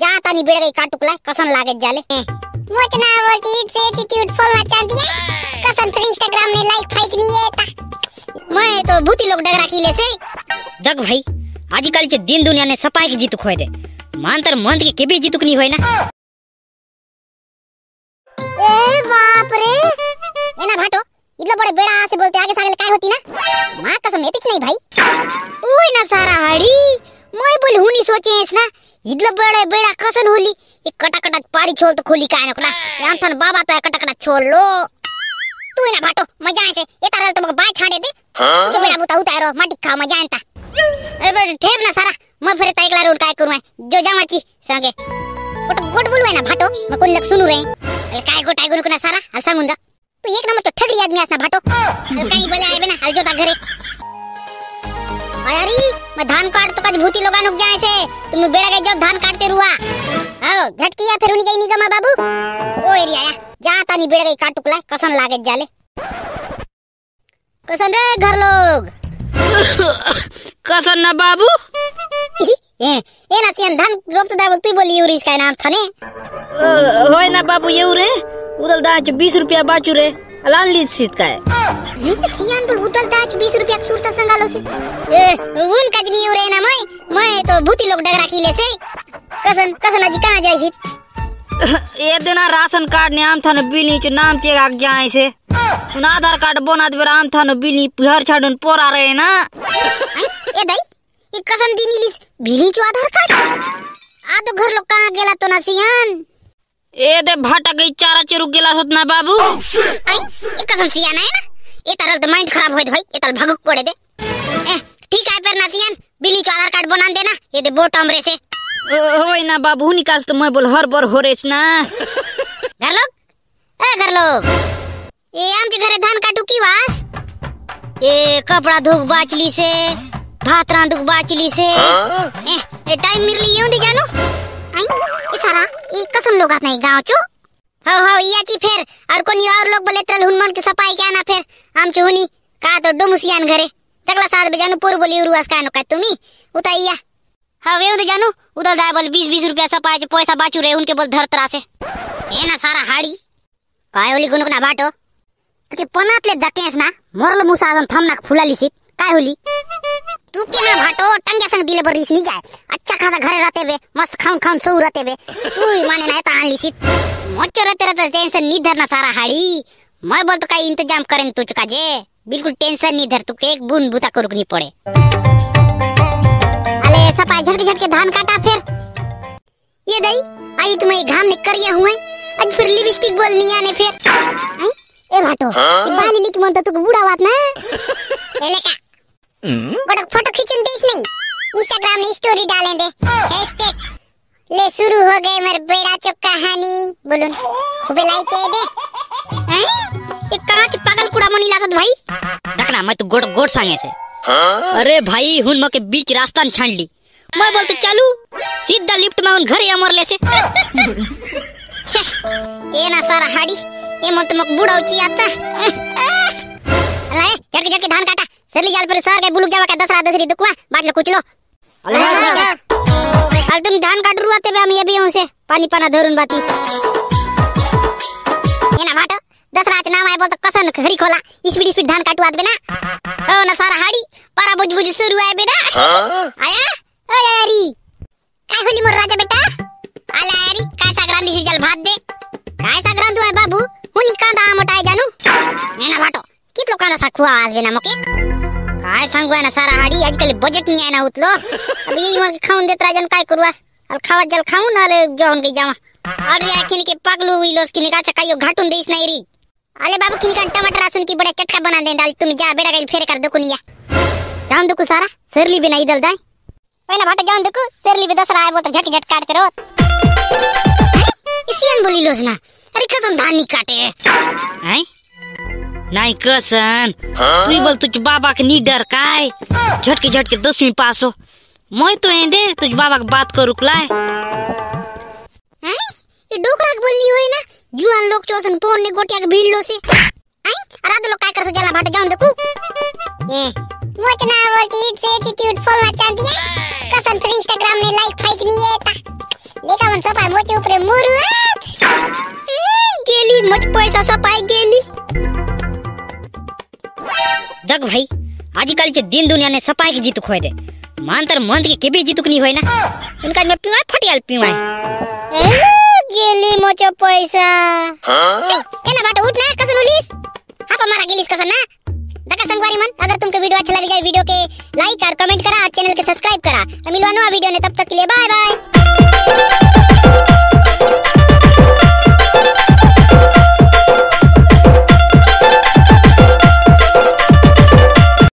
जहाँ तानी बिड़ गई काटुकला कसन लागे जाले मोचना बोलती इट्स एटीट्यूड फॉलो चांदी है कसन फिर इंस्टाग्राम ने लाइक फाइक नहीं है ता मैं तो भूती लोग डगरा की ले से डग भाई आजकल के दिन दुनिया ने सपाई की जीत खोए दे मानतर मंत के भी जीतुक नहीं होए ना। ए बाप रे एना भाटो इतलो बड़े बेड़ा से बोलते आगे सागल काय होती ना मां कसम एतिच नहीं भाई ओय ना सारा हाड़ी मोय बोल हुनी सोचेस ना इतलो बड़े बेड़ा कसन होली एक कटाकटा पारी छोल तो खोली काय नकला यांथन बाबा तो कटाकटा छोल लो तू ना भाटो मजा से एता रल तुमको बाय छाड़े दे जो बेड़ा मुता उतारो माटी खा मजा आंता ए बे ठेब ना सारा मैं फिर तैकला रोड काय करू मैं जो जावाची संगे गोट गोट बोलवे ना भाटो मैं कोन लक सुनु रे अल काय को टाइगुन को ना सारा हल संग मुंदा तू एक नंबर तो ठगरी आदमी आसना भाटो काई बोले आबे ना हल जोता घरे अयारी मैं धान काट तो कज भूती लोगा नुक जाए से तुम बेड़ा गए जब धान काटते रुआ आओ झटकिया फिर उनी गई निगमा बाबू ओ एरिया आया जहां तानी बेड़ा गई काटुकला कसन लागे जाले कसन रे घर लोग कसन ना बाबू ए ना सियन धान रोप तो दाबल तू बोली यूरी इसका नाम थाने होय ना बाबू ये उरे उदल दाच 20 रुपया बाचू रे लाल लीच सीत का है सियान तो उदल दाच 20 रुपया सुरता संगालो से ए उन कजनी उरे ना मैं तो भूती लोग डगरा की ले से कसन कसन आज कहां जाई सी एक दिन राशन कार्ड ने आम थाने बिली जो नाम चेक आग जाए से उन आधार कार्ड बनात वे आम थाने बिली घर छाडन पोरा रहे ना ए दाई ये कसन दीनी लिस बिली जो आधार कार्ड आ तो घर लोग कहां गेला तो ना सियान ए दे भाटा गई चारा चरु गेला सतना बाबू आई कसम सिया ना है ना ए तरल तो माइंड खराब होय भाई ए तल भगुक पड़े दे ए ठीक है पर नासियन बिली चो आधार कार्ड बनान देना ए दे बोटम रे से होय ना बाबू निकास तो मैं बोल हर बार होरेस ना घर लोग ए घर लोग ए हम के घरे धान काटू की वास ए कपड़ा धोक बाचली से भात रांधुक बाचली से ए टाइम मिरली योंदी जानो आई सारा ई कसम लोग आत नहीं गांव चो हो याची फिर और कोनी और लोग बोले तरल हुनमन के सपाई क्या ना फिर हम चोनी का तो डुमसियान घरे तगला साथ बे जानू पुर बोली रुआस कानो का तुमी उतैया हवे उद जानू उदल दाय बोल 20 रुपया सपाई पैसा बाचू रे उनके बोल धरतरा से ए ना सारा हाड़ी काय होली गुन ना बाटो तुके पनातले दकेस ना मोरल मुसाजन थमना फुलाली सित काय होली तू के ना भाटो टंगे संग दिले पर रिस नहीं जाए अच्छा खासा घरे रहते वे मस्त खाऊं खाऊं सो रहते वे तू माने ना तान लिसित मोच रहते टेंशन नहीं धरना सारा हाड़ी मैं बोल तो का इंतजाम करें तुझ का जे बिल्कुल टेंशन नहीं धर तू के एक बूंद बूता को रुकनी पड़े अले सपाई झटके धान काटा फिर ये दई आई तुम्हें घाम ने करिया हुए आज फिर लिपस्टिक बोलनी आने फिर ए भाटो बाली लिख मन तो तू बूढ़ा बात ना एलेका गोड़ फोटो खींचन देस नहीं इंस्टाग्राम में स्टोरी डालें दे हैशटैग ले शुरू हो गए मर बेड़ा चो कहानी बोलूं खूब लाइक कर दे हैं ये कांच पागल कुड़ा मनी लागत भाई देखना मैं तो गोड़ गोड़ सांगे से अरे भाई हुन मके बीच रास्ता न छान ली मैं बोल तो चालू सीधा लिफ्ट में उन घर या मर ले से ये ना सारा हाड़ी ये मन तो मक बूढ़ा उची आता अरे जड़ के धान काटा सरली जाल पर सर के बुलुक जावा का दसरा दसरी दुखवा बाट ले कुचलो अल तुम धान काट रुआते बे हम ये भी हूं से पानी पाना धरुन बाती ये ना बाटो दसरा च नाम आए बोल तो कसन घरी खोला स्पीड धान काटू आत बे ना ओ ना सारा हाड़ी पारा बुझबुझ शुरू आए बेटा आया ओ यारी काय होली मोर राजा बेटा आला यारी काय सागराम लिसी जल भात दे काय सागराम तू है बाबू हुनी कांदा मोटाए जानू ये ना बाटो कितलो काना साखुआ आज बे ना मके काय संग ना सारा हाड़ी आजकल बजट नहीं आना उतलो अब यही मन खाऊं देत राजन काय करवास अब खावा जल खाऊं नाले जोन गई जावा अरे याकिन के पगलू विलोस की निकाचा कायो घाटून देस नहीं री अरे बाबू किन का टमाटर आसन की बड़ा चटका बना दे डाल तुम जा बेड़ा गई फेर कर दो कुनिया जान दो सारा सरली बिना इदल दाई ओए ना भाटा जान दो सरली बे दसरा आए वो तो झट झट काट करो इसियन बोली लोस ना अरे कसम धान नहीं काटे हैं नहीं कसन तू बोल तुझ बाबा के नी डर काय झटके 10वीं पास हो मैं तो एंदे तुझ बाबा के बात को रुक लाए हैं ये डोकरा के बोलली होय ना जुआन लोग चोसन फोन ने गोटिया के भीड़ लो से हैं रात लोग काय करसो जाला भाटे जाऊं देखू ए मोचना बोलती इट्स एटीट्यूड फॉलो चांदी है कसम फिर इंस्टाग्राम ने लाइक फाइक नहीं है ता लेका मन सपाय मोती ऊपर मुरुत गेली मच पैसा सपाय गेली। देख भाई आजकल के दिन दुनिया ने सपाय की जीत खोए दे मानतर मंत की केबी जीतुक नहीं होय ना उनका में पिवाय फटियाल पिवाय गेली मच पैसा। एना बाटा उठ ना कसन उलिस हापा मारा गेलिस कसन ना देखा संगवारी मन। अगर तुमको वीडियो अच्छा लगे वीडियो के लाइक और कमेंट करा और चैनल के सब्सक्राइब करा। मिलवानो वीडियो ने तब तक के लिए बाय बाय।